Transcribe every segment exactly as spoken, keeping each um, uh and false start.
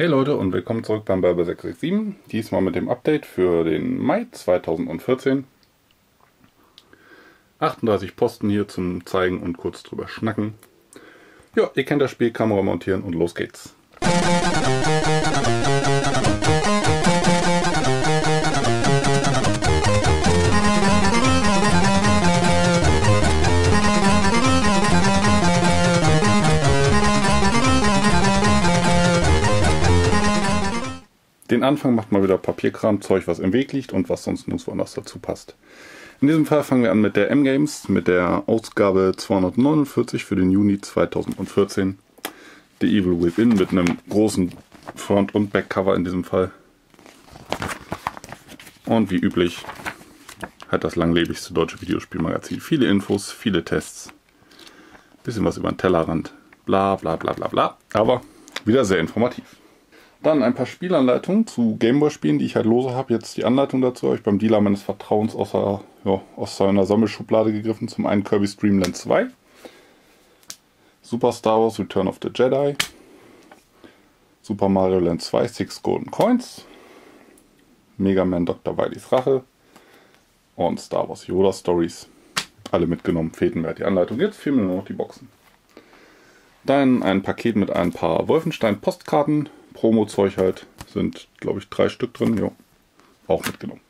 Hey Leute und willkommen zurück beim berber sechs sechs sieben, diesmal mit dem Update für den Mai zweitausendvierzehn. achtunddreißig Posten hier zum Zeigen und kurz drüber schnacken. Ja, ihr kennt das Spiel, Kamera montieren und los geht's. Den Anfang macht mal wieder Papierkram, Zeug, was im Weg liegt und was sonst nirgendwo anders dazu passt. In diesem Fall fangen wir an mit der M-Games, mit der Ausgabe zweihundertneunundvierzig für den Juni zweitausendvierzehn. The Evil Within mit einem großen Front- und Backcover in diesem Fall. Und wie üblich hat das langlebigste deutsche Videospielmagazin viele Infos, viele Tests, bisschen was über den Tellerrand, bla bla bla bla bla, aber wieder sehr informativ. Dann ein paar Spielanleitungen zu Gameboy-Spielen, die ich halt lose habe. Jetzt die Anleitung dazu habe ich beim Dealer meines Vertrauens außer, ja, aus seiner Sammelschublade gegriffen. Zum einen Kirby's Dream Land zwei, Super Star Wars Return of the Jedi, Super Mario Land zwei, Six Golden Coins, Mega Man Doktor Wiley's Rache und Star Wars Yoda Stories. Alle mitgenommen, fehlten mir die Anleitung. Jetzt fehlen mir nur noch die Boxen. Dann ein Paket mit ein paar Wolfenstein-Postkarten. Promo-Zeug halt, sind glaube ich drei Stück drin, jo, auch mitgenommen.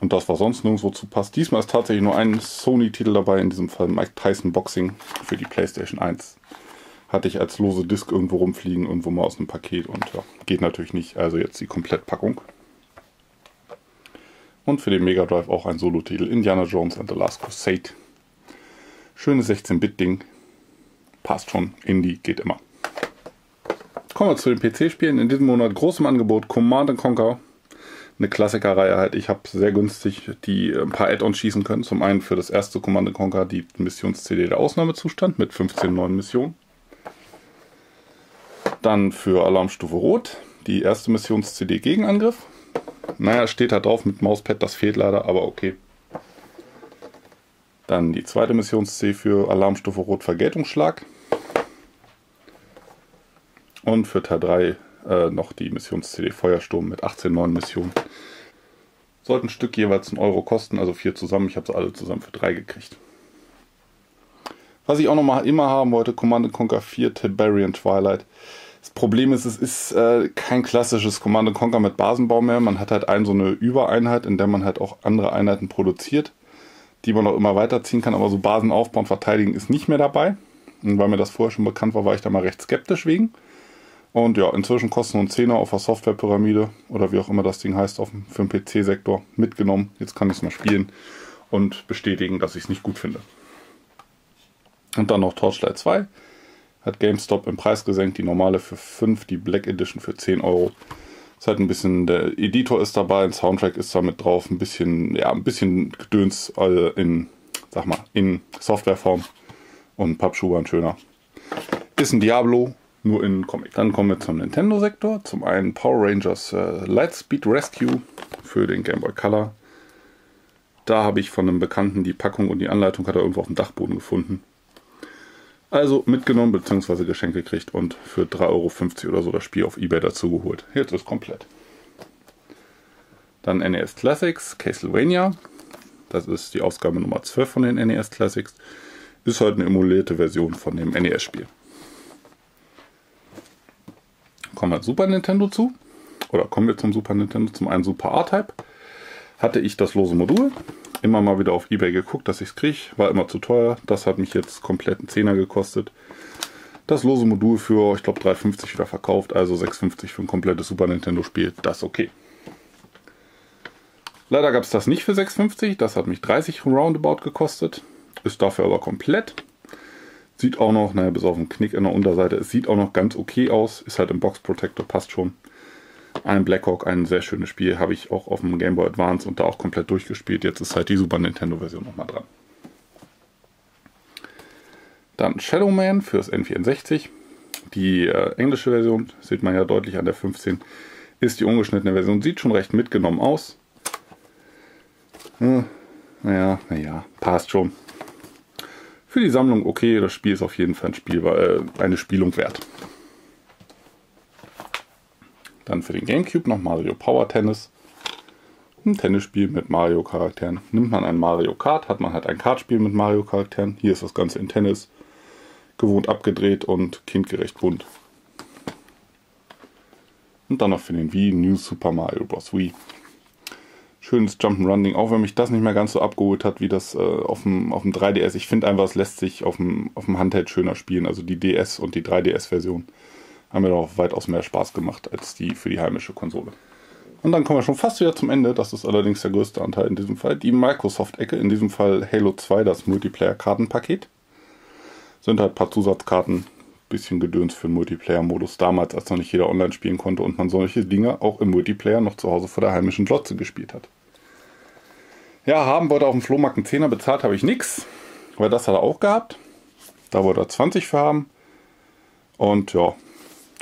Und das, was sonst nirgendwo zu passt. Diesmal ist tatsächlich nur ein Sony-Titel dabei, in diesem Fall Mike Tyson Boxing für die Playstation eins. Hatte ich als lose Disc irgendwo rumfliegen, irgendwo mal aus einem Paket und ja, geht natürlich nicht, also jetzt die Komplettpackung. Und für den Mega Drive auch ein Solo-Titel, Indiana Jones and the Last Crusade. Schönes sechzehn Bit-Ding, passt schon, Indie geht immer. Kommen wir zu den P C-Spielen. In diesem Monat großem Angebot Command and Conquer. Eine Klassikerreihe halt. Ich habe sehr günstig die ein paar Add-ons schießen können. Zum einen für das erste Command and Conquer die Missions-C D der Ausnahmezustand mit fünfzehn neuen Missionen. Dann für Alarmstufe Rot die erste Missions-C D Gegenangriff. Naja, steht da drauf mit Mauspad, das fehlt leider, aber okay. Dann die zweite Missions-C D für Alarmstufe Rot Vergeltungsschlag. Und für Teil drei äh, noch die Missions-C D Feuersturm mit achtzehn neuen Missionen. Sollten ein Stück jeweils einen Euro kosten, also vier zusammen. Ich habe sie alle zusammen für drei gekriegt. Was ich auch noch mal immer haben wollte, Command and Conquer vier Tiberian Twilight. Das Problem ist, es ist äh, kein klassisches Command and Conquer mit Basenbau mehr. Man hat halt einen, so eine Übereinheit, in der man halt auch andere Einheiten produziert, die man auch immer weiterziehen kann. Aber so Basen aufbauen, verteidigen ist nicht mehr dabei. Und weil mir das vorher schon bekannt war, war ich da mal recht skeptisch wegen. Und ja, inzwischen kosten uns Zehner auf der Softwarepyramide oder wie auch immer das Ding heißt, auf dem, für den P C-Sektor mitgenommen. Jetzt kann ich es mal spielen und bestätigen, dass ich es nicht gut finde. Und dann noch Torchlight zwei. Hat GameStop im Preis gesenkt, die normale für fünf, die Black Edition für zehn Euro. Ist halt ein bisschen, der Editor ist dabei, ein Soundtrack ist da mit drauf, ein bisschen, ja, ein bisschen Gedöns also in, sag mal, in Softwareform. Und ein Pappschuh war ein schöner. Ist ein Diablo. Nur in Comic. Dann kommen wir zum Nintendo-Sektor. Zum einen Power Rangers äh, Lightspeed Rescue für den Gameboy Color. Da habe ich von einem Bekannten die Packung und die Anleitung hat er irgendwo auf dem Dachboden gefunden. Also mitgenommen bzw. Geschenk gekriegt und für drei Euro fünfzig oder so das Spiel auf eBay dazu geholt. Jetzt ist komplett. Dann N E S Classics, Castlevania. Das ist die Ausgabe Nummer zwölf von den N E S Classics. Ist halt eine emulierte Version von dem N E S-Spiel. Kommen wir Super Nintendo zu. Oder kommen wir zum Super Nintendo. Zum einen Super A-Type. Hatte ich das lose Modul. Immer mal wieder auf eBay geguckt, dass ich es kriege. War immer zu teuer. Das hat mich jetzt komplett einen Zehner gekostet. Das lose Modul für, ich glaube, drei fünfzig wieder verkauft. Also sechs fünfzig für ein komplettes Super Nintendo Spiel. Das ist okay. Leider gab es das nicht für sechs fünfzig. Das hat mich dreißig roundabout gekostet. Ist dafür aber komplett. Sieht auch noch, naja, bis auf einen Knick in der Unterseite, es sieht auch noch ganz okay aus. Ist halt im Box Protector, passt schon. Ein Blackhawk, ein sehr schönes Spiel, habe ich auch auf dem Gameboy Advance und da auch komplett durchgespielt. Jetzt ist halt die Super Nintendo Version nochmal dran. Dann Shadow Man fürs N vierundsechzig. Die äh, englische Version, sieht man ja deutlich an der fünfzehn, ist die ungeschnittene Version. Sieht schon recht mitgenommen aus. Hm, naja, naja, passt schon. Für die Sammlung okay, das Spiel ist auf jeden Fall ein Spiel, äh, eine Spielung wert. Dann für den GameCube noch Mario Power Tennis. Ein Tennisspiel mit Mario-Charakteren. Nimmt man ein Mario Kart, hat man halt ein Kartspiel mit Mario-Charakteren. Hier ist das Ganze in Tennis. Gewohnt abgedreht und kindgerecht bunt. Und dann noch für den Wii, New Super Mario Bros. Wii. Schönes Jump'n'Run-Ding, auch wenn mich das nicht mehr ganz so abgeholt hat, wie das äh, auf dem auf dem drei D S. Ich finde einfach, es lässt sich auf dem, auf dem Handheld schöner spielen. Also die D S- und die drei D S-Version haben mir doch weitaus mehr Spaß gemacht, als die für die heimische Konsole. Und dann kommen wir schon fast wieder zum Ende. Das ist allerdings der größte Anteil in diesem Fall. Die Microsoft-Ecke, in diesem Fall Halo zwei, das Multiplayer-Kartenpaket. Sind halt ein paar Zusatzkarten, bisschen Gedöns für den Multiplayer-Modus damals, als noch nicht jeder online spielen konnte und man solche Dinge auch im Multiplayer noch zu Hause vor der heimischen Glotze gespielt hat. Ja, haben wollte auf dem Flohmarkt einen Zehner, bezahlt habe ich nichts, weil das hat er auch gehabt. Da wollte er zwanzig für haben und ja,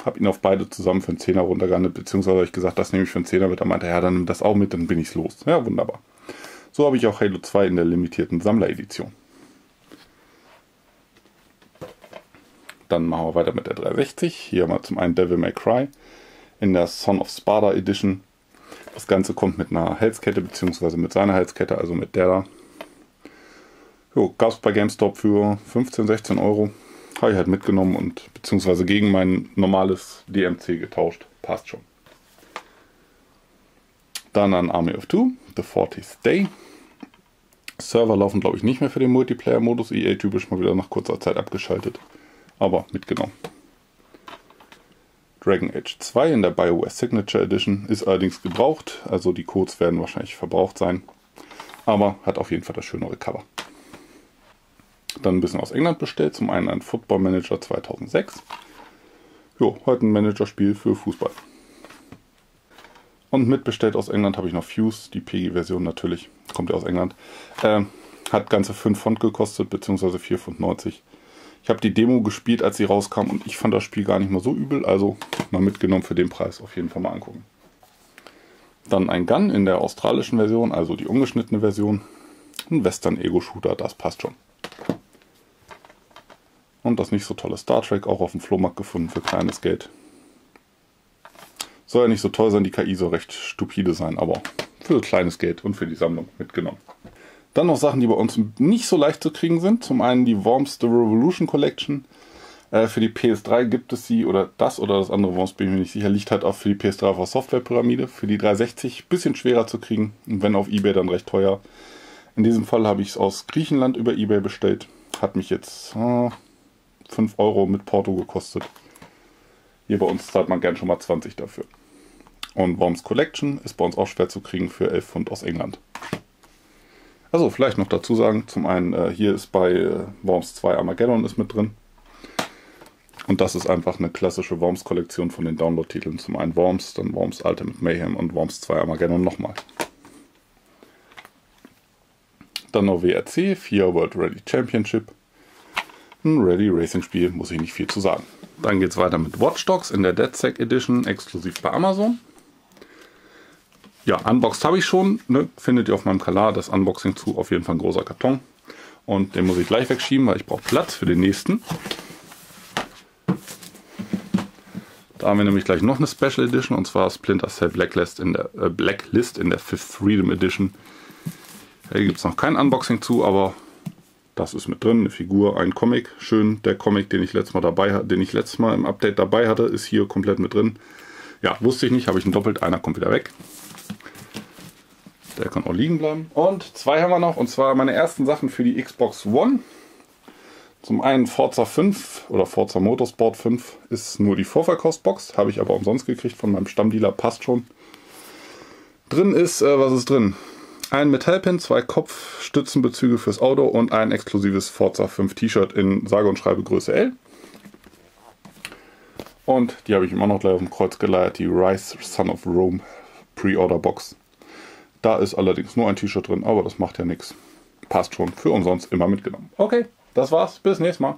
habe ihn auf beide zusammen für einen Zehner runtergehandelt, beziehungsweise habe ich gesagt, das nehme ich für einen Zehner mit. Da meinte er, ja, dann nimm das auch mit, dann bin ich's los. Ja, wunderbar. So habe ich auch Halo zwei in der limitierten Sammleredition. Dann machen wir weiter mit der dreihundertsechzig. Hier haben wir zum einen Devil May Cry in der Son of Sparta Edition. Das Ganze kommt mit einer Halskette, beziehungsweise mit seiner Halskette, also mit der da. Jo, gab es bei GameStop für fünfzehn, sechzehn Euro. Habe ich halt mitgenommen und beziehungsweise gegen mein normales D M C getauscht. Passt schon. Dann an Army of Two, The fortieth Day. Server laufen, glaube ich, nicht mehr für den Multiplayer-Modus. E A-typisch mal wieder nach kurzer Zeit abgeschaltet. Aber mitgenommen. Dragon Age zwei in der BioWare Signature Edition ist allerdings gebraucht, also die Codes werden wahrscheinlich verbraucht sein, aber hat auf jeden Fall das schönere Cover. Dann ein bisschen aus England bestellt, zum einen ein Football Manager zweitausendsechs. Jo, heute ein Managerspiel für Fußball. Und mitbestellt aus England habe ich noch Fuse, die P G-Version natürlich, kommt ja aus England. Äh, hat ganze fünf Pfund gekostet, beziehungsweise vier Pfund neunzig. Ich habe die Demo gespielt, als sie rauskam und ich fand das Spiel gar nicht mal so übel, also mal mitgenommen für den Preis, auf jeden Fall mal angucken. Dann ein Gun in der australischen Version, also die ungeschnittene Version. Ein Western-Ego-Shooter, das passt schon. Und das nicht so tolle Star Trek, auch auf dem Flohmarkt gefunden für kleines Geld. Soll ja nicht so toll sein, die K I soll recht stupide sein, aber für kleines Geld und für die Sammlung mitgenommen. Dann noch Sachen, die bei uns nicht so leicht zu kriegen sind. Zum einen die Worms The Revolution Collection. Äh, für die P S drei gibt es sie, oder das oder das andere Worms, bin ich mir nicht sicher. Liegt halt auch für die P S drei auf der Softwarepyramide. Für die dreihundertsechzig ein bisschen schwerer zu kriegen. Und wenn auf eBay, dann recht teuer. In diesem Fall habe ich es aus Griechenland über eBay bestellt. Hat mich jetzt äh, fünf Euro mit Porto gekostet. Hier bei uns zahlt man gern schon mal zwanzig dafür. Und Worms Collection ist bei uns auch schwer zu kriegen für elf Pfund aus England. Also vielleicht noch dazu sagen, zum einen äh, hier ist bei äh, Worms zwei Armageddon ist mit drin. Und das ist einfach eine klassische Worms-Kollektion von den Download-Titeln. Zum einen Worms, dann Worms Ultimate Mayhem und Worms zwei Armageddon nochmal. Dann noch W R C, vier World Rally Championship. Ein Rally-Racing-Spiel, muss ich nicht viel zu sagen. Dann geht es weiter mit Watch Dogs in der DedSec Edition, exklusiv bei Amazon. Ja, unboxed habe ich schon, ne? Findet ihr auf meinem Kanal das Unboxing zu, auf jeden Fall ein großer Karton. Und den muss ich gleich wegschieben, weil ich brauche Platz für den nächsten. Da haben wir nämlich gleich noch eine Special Edition, und zwar Splinter Cell Blacklist in der, äh, Blacklist in der Fifth Freedom Edition. Hier gibt es noch kein Unboxing zu, aber das ist mit drin, eine Figur, ein Comic. Schön, der Comic, den ich letztes Mal, dabei, den ich letztes Mal im Update dabei hatte, ist hier komplett mit drin. Ja, wusste ich nicht, habe ich ihn doppelt, einer kommt wieder weg. Der kann auch liegen bleiben. Und zwei haben wir noch, und zwar meine ersten Sachen für die Xbox One. Zum einen Forza fünf oder Forza Motorsport fünf ist nur die Vorverkaufsbox, habe ich aber umsonst gekriegt von meinem Stammdealer, passt schon. Drin ist, äh, was ist drin? Ein Metallpin, zwei Kopfstützenbezüge fürs Auto und ein exklusives Forza fünf T-Shirt in sage und schreibe Größe L. Und die habe ich immer noch gleich auf dem Kreuz geleiert, die Rise Son of Rome Pre-Order Box. Da ist allerdings nur ein T-Shirt drin, aber das macht ja nichts. Passt schon, für umsonst immer mitgenommen. Okay, das war's, bis nächstes Mal.